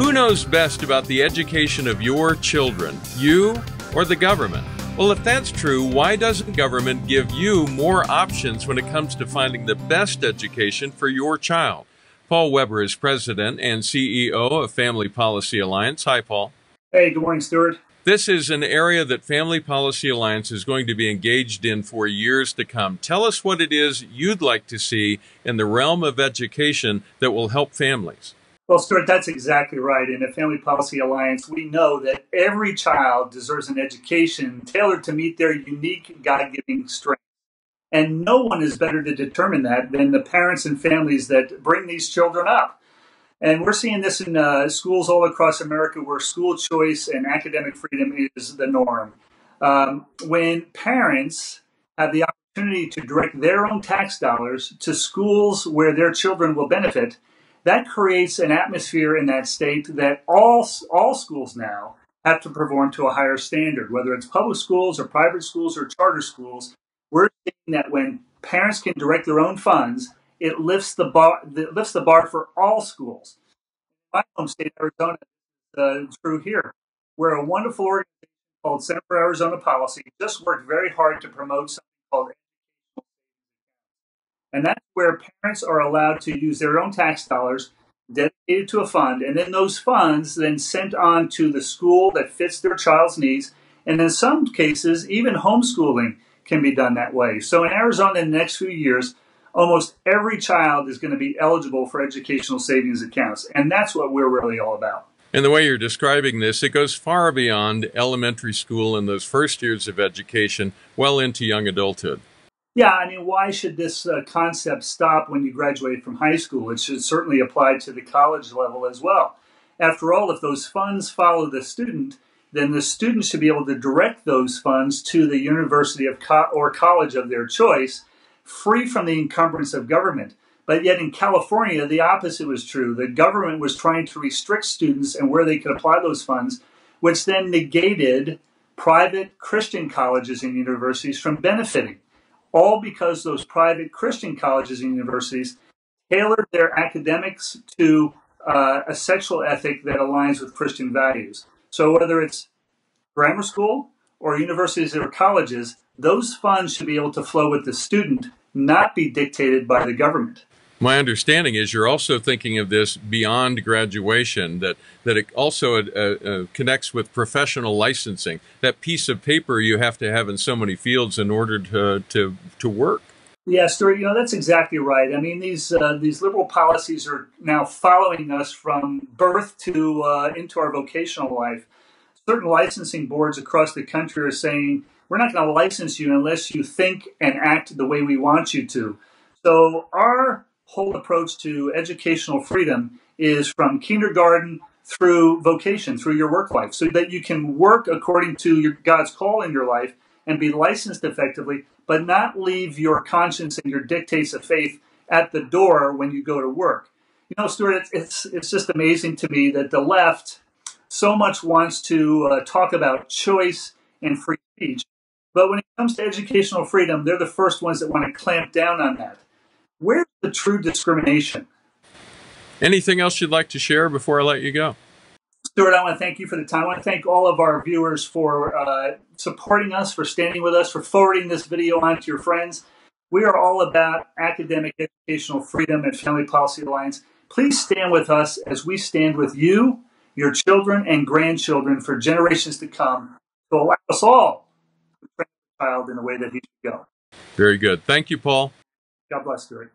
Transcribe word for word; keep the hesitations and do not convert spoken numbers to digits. Who knows best about the education of your children, you or the government? Well, if that's true, why doesn't government give you more options when it comes to finding the best education for your child? Paul Weber is president and C E O of Family Policy Alliance. Hi, Paul. Hey, good morning, Stuart. This is an area that Family Policy Alliance is going to be engaged in for years to come. Tell us what it is you'd like to see in the realm of education that will help families. Well, Stuart, that's exactly right. In the Family Policy Alliance, we know that every child deserves an education tailored to meet their unique God-given strengths. And no one is better to determine that than the parents and families that bring these children up. And we're seeing this in uh, schools all across America where school choice and academic freedom is the norm. Um, when parents have the opportunity to direct their own tax dollars to schools where their children will benefit, that creates an atmosphere in that state that all, all schools now have to perform to a higher standard, whether it's public schools or private schools or charter schools. We're seeing that when parents can direct their own funds, it lifts the bar, it lifts the bar for all schools. My home state, Arizona, is uh, true here, where a wonderful organization called Center for Arizona Policy just worked very hard to promote something called. And that's where parents are allowed to use their own tax dollars dedicated to a fund, and then those funds then sent on to the school that fits their child's needs. And in some cases, even homeschooling can be done that way. So in Arizona, in the next few years, almost every child is going to be eligible for educational savings accounts. And that's what we're really all about. And the way you're describing this, it goes far beyond elementary school and those first years of education, well into young adulthood. Yeah, I mean, why should this uh, concept stop when you graduate from high school? It should certainly apply to the college level as well. After all, if those funds follow the student, then the student should be able to direct those funds to the university of co or college of their choice, free from the encumbrance of government. But yet in California, the opposite was true. The government was trying to restrict students and where they could apply those funds, which then negated private Christian colleges and universities from benefiting. All because those private Christian colleges and universities tailored their academics to uh, a sexual ethic that aligns with Christian values. So whether it's grammar school or universities or colleges, those funds should be able to flow with the student, not be dictated by the government. My understanding is you're also thinking of this beyond graduation, that, that it also uh, uh, connects with professional licensing, that piece of paper you have to have in so many fields in order to, to, to work. Yeah, Stuart, you know, that's exactly right. I mean, these, uh, these liberal policies are now following us from birth to uh, into our vocational life. Certain licensing boards across the country are saying, we're not going to license you unless you think and act the way we want you to. So our whole approach to educational freedom is from kindergarten through vocation, through your work life, so that you can work according to your, God's call in your life and be licensed effectively, but not leave your conscience and your dictates of faith at the door when you go to work. You know, Stuart, it's, it's, it's just amazing to me that the left so much wants to uh, talk about choice and free speech, but when it comes to educational freedom, they're the first ones that want to clamp down on that. Where's the true discrimination? Anything else you'd like to share before I let you go? Stuart, I want to thank you for the time. I want to thank all of our viewers for uh, supporting us, for standing with us, for forwarding this video on to your friends. We are all about academic educational freedom at Family Policy Alliance. Please stand with us as we stand with you, your children, and grandchildren for generations to come to allow us all to train the child in the way that he should go. Very good. Thank you, Paul. God bless, Stuart.